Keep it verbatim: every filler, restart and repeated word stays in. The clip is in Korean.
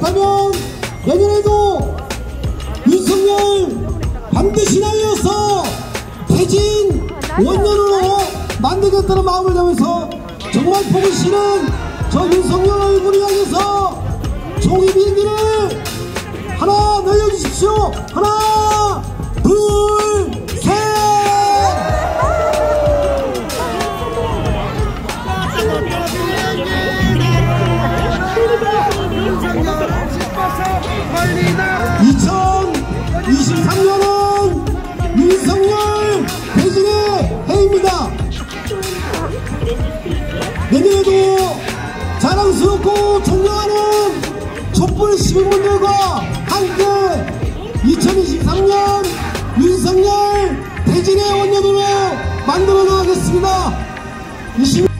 가면 내년에도 윤석열 반드시 날려서 대진 원년으로 만들겠다는 마음을 내면서 정말 보기 싫은 저 윤석열 얼굴을 향해서 종이 비행기를 하나 날려주십시오. 하나, 둘, 셋. 이천이십삼 년은 윤석열 대진의 해입니다. 내년에도 자랑스럽고 존경하는 촛불 시민분들과 함께 이천이십삼 년 윤석열 대진의 원년으로 만들어 나가겠습니다. 이십...